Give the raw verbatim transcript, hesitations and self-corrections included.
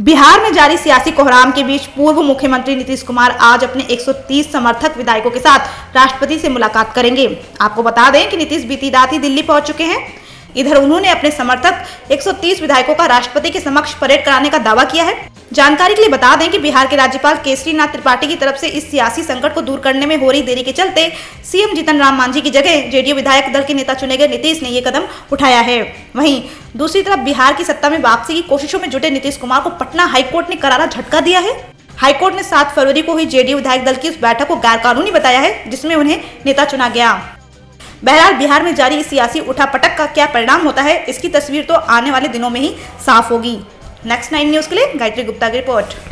बिहार में जारी सियासी कोहराम के बीच पूर्व मुख्यमंत्री नीतीश कुमार आज अपने एक सौ तीस समर्थक विधायकों के साथ राष्ट्रपति से मुलाकात करेंगे। आपको बता दें कि नीतीश बीती रात ही दिल्ली पहुंच चुके हैं। इधर उन्होंने अपने समर्थक एक सौ तीस विधायकों का राष्ट्रपति के समक्ष परेड कराने का दावा किया है। जानकारी के लिए बता दें कि बिहार के राज्यपाल केसरी नाथ त्रिपाठी की तरफ से इस सियासी संकट को दूर करने में हो रही देरी के चलते सीएम जीतन राम मांझी की जगह जेडीयू विधायक दल के नेता चुने गए नीतीश ने ये कदम उठाया है। वहीं दूसरी तरफ बिहार की सत्ता में वापसी की कोशिशों में जुटे नीतीश कुमार को पटना हाईकोर्ट ने करारा झटका दिया है। हाईकोर्ट ने सात फरवरी को हुई जेडीयू विधायक दल की उस बैठक को गैरकानूनी बताया है जिसमें उन्हें नेता चुना गया। बहरहाल बिहार में जारी सियासी उठापटक का क्या परिणाम होता है इसकी तस्वीर तो आने वाले दिनों में ही साफ होगी। नेक्स्ट नाइन न्यूज़ के लिए गायत्री गुप्ता की रिपोर्ट।